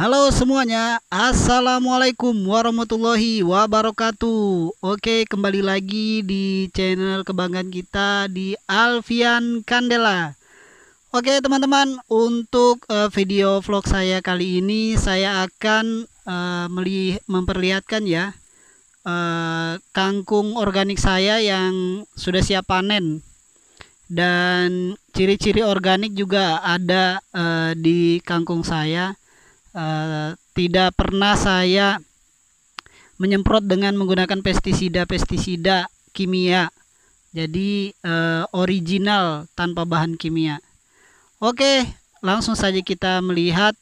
Halo semuanya, assalamualaikum warahmatullahi wabarakatuh. Oke, kembali lagi di channel kebanggaan kita di Alfian Kandela. Oke teman-teman, untuk video vlog saya kali ini saya akan memperlihatkan ya kangkung organik saya yang sudah siap panen. Dan ciri-ciri organik juga ada di kangkung saya. Tidak pernah saya menyemprot dengan menggunakan pestisida kimia, jadi original tanpa bahan kimia. Oke, langsung saja kita melihat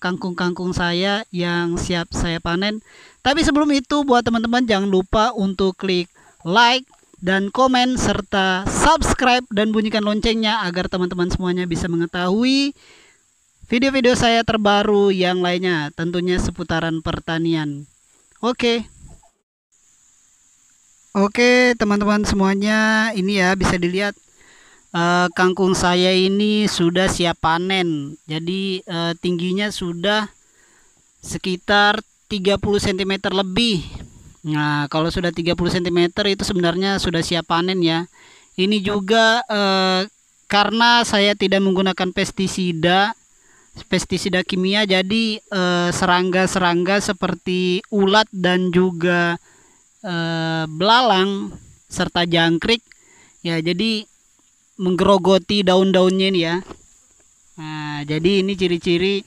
kangkung-kangkung saya yang siap saya panen. Tapi sebelum itu, buat teman-teman jangan lupa untuk klik like dan komen serta subscribe dan bunyikan loncengnya agar teman-teman semuanya bisa mengetahui video-video saya terbaru yang lainnya, tentunya seputaran pertanian. Oke, teman-teman semuanya, ini ya bisa dilihat kangkung saya ini sudah siap panen. Jadi tingginya sudah sekitar 30 cm lebih. Nah, kalau sudah 30 cm itu sebenarnya sudah siap panen ya. Ini juga karena saya tidak menggunakan pestisida kimia, jadi serangga-serangga seperti ulat dan juga belalang serta jangkrik ya, jadi menggerogoti daun-daunnya ini ya. Nah, jadi ini ciri-ciri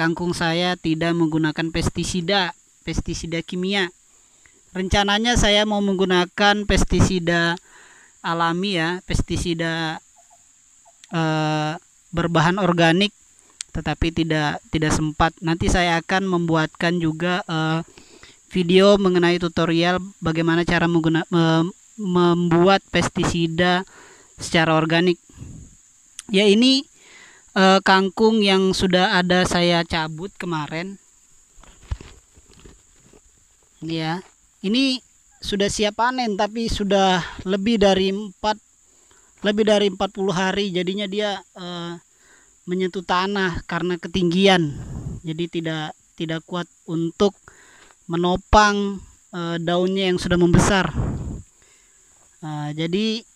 kangkung saya tidak menggunakan pestisida kimia. Rencananya saya mau menggunakan pestisida alami ya, pestisida berbahan organik, tetapi tidak sempat. Nanti saya akan membuatkan juga video mengenai tutorial bagaimana cara membuat pestisida secara organik. Ya, ini kangkung yang sudah ada saya cabut kemarin. Ini ya, ini sudah siap panen tapi sudah lebih dari 40 hari, jadinya dia menyentuh tanah karena ketinggian, jadi tidak kuat untuk menopang daunnya yang sudah membesar. Jadi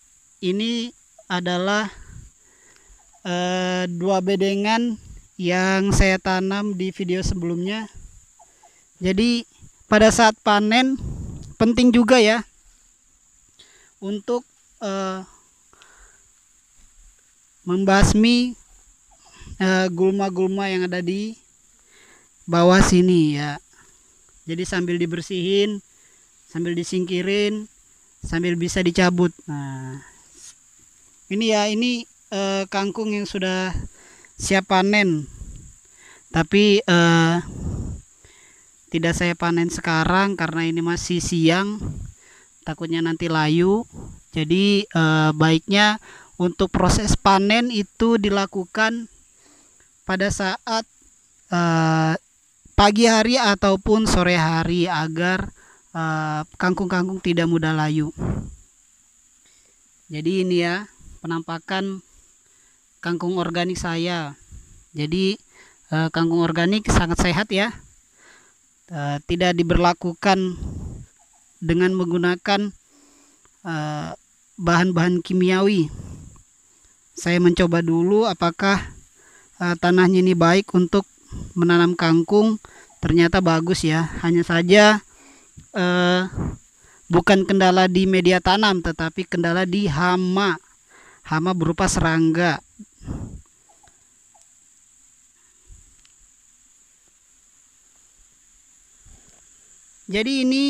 ini adalah dua bedengan yang saya tanam di video sebelumnya. Jadi pada saat panen penting juga ya untuk membasmi gulma-gulma yang ada di bawah sini ya. Jadi sambil dibersihin, sambil disingkirin, sambil bisa dicabut. Nah, ini ya, ini kangkung yang sudah siap panen, tapi tidak saya panen sekarang karena ini masih siang, takutnya nanti layu. Jadi baiknya untuk proses panen itu dilakukan pada saat pagi hari ataupun sore hari agar kangkung-kangkung tidak mudah layu. Jadi ini ya penampakan kangkung organik saya. Jadi kangkung organik sangat sehat ya, tidak diberlakukan dengan menggunakan bahan-bahan kimiawi. Saya mencoba dulu apakah tanahnya ini baik untuk menanam kangkung, ternyata bagus ya. Hanya saja bukan kendala di media tanam, tetapi kendala di hama berupa serangga. Jadi ini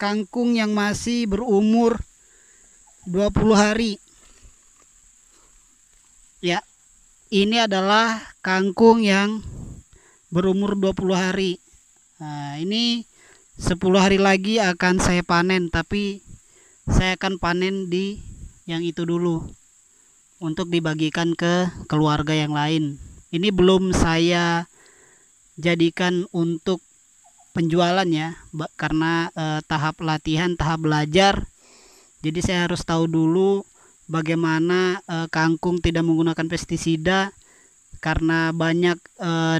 kangkung yang masih berumur 20 hari ya. Ini adalah kangkung yang berumur 20 hari. Nah, ini 10 hari lagi akan saya panen, tapi saya akan panen di yang itu dulu untuk dibagikan ke keluarga yang lain. Ini belum saya jadikan untuk penjualan ya, karena tahap latihan, tahap belajar. Jadi saya harus tahu dulu bagaimana kangkung tidak menggunakan pestisida karena banyak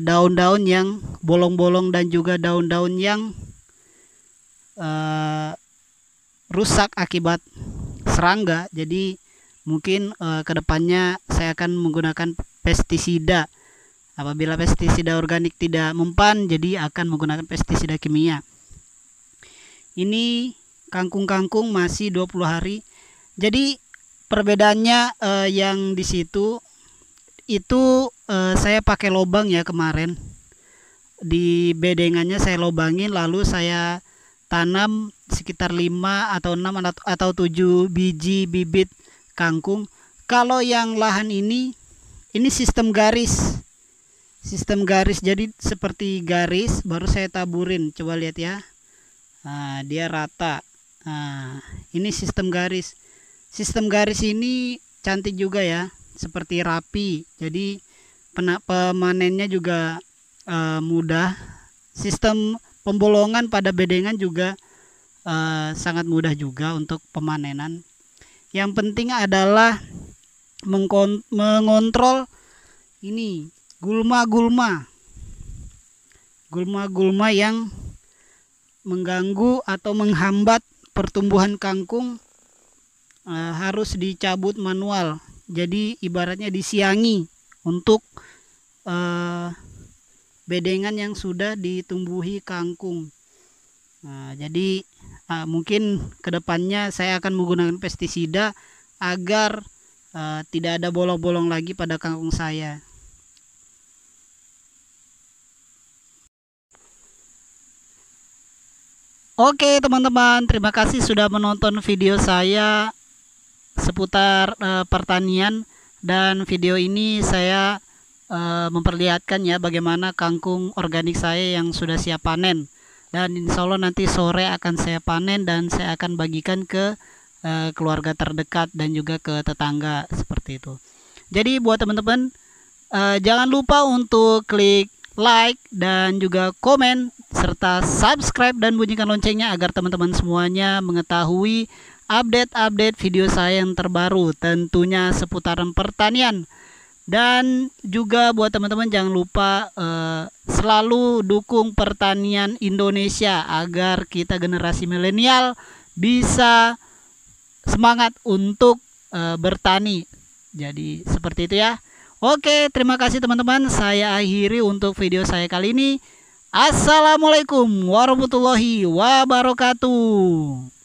daun-daun yang bolong-bolong dan juga daun-daun yang rusak akibat serangga. Jadi mungkin kedepannya saya akan menggunakan pestisida. Apabila pestisida organik tidak mempan, jadi akan menggunakan pestisida kimia. Ini kangkung-kangkung masih 20 hari. Jadi perbedaannya yang di situ itu saya pakai lobang ya kemarin. Di bedengannya saya lobangin, lalu saya tanam sekitar 5 atau 6 atau 7 biji bibit kangkung. Kalau yang lahan ini sistem garis. Sistem garis, jadi seperti garis baru saya taburin. Coba lihat ya, nah, dia rata. Nah, ini sistem garis. Sistem garis ini cantik juga ya, seperti rapi. Jadi pemanennya juga mudah. Sistem pembolongan pada bedengan juga sangat mudah juga untuk pemanenan. Yang penting adalah mengontrol ini gulma-gulma yang mengganggu atau menghambat pertumbuhan kangkung harus dicabut manual. Jadi ibaratnya disiangi untuk bedengan yang sudah ditumbuhi kangkung. Jadi mungkin kedepannya saya akan menggunakan pestisida agar tidak ada bolong-bolong lagi pada kangkung saya. Oke teman-teman, terima kasih sudah menonton video saya seputar pertanian. Dan video ini saya memperlihatkan ya bagaimana kangkung organik saya yang sudah siap panen. Dan insya Allah nanti sore akan saya panen dan saya akan bagikan ke keluarga terdekat dan juga ke tetangga seperti itu. Jadi buat teman-teman jangan lupa untuk klik like dan juga komen serta subscribe dan bunyikan loncengnya agar teman-teman semuanya mengetahui update-update video saya yang terbaru tentunya seputaran pertanian. Dan juga buat teman-teman jangan lupa selalu dukung pertanian Indonesia agar kita generasi milenial bisa semangat untuk bertani. Jadi seperti itu ya. Oke, terima kasih teman-teman. Saya akhiri untuk video saya kali ini. Assalamualaikum warahmatullahi wabarakatuh.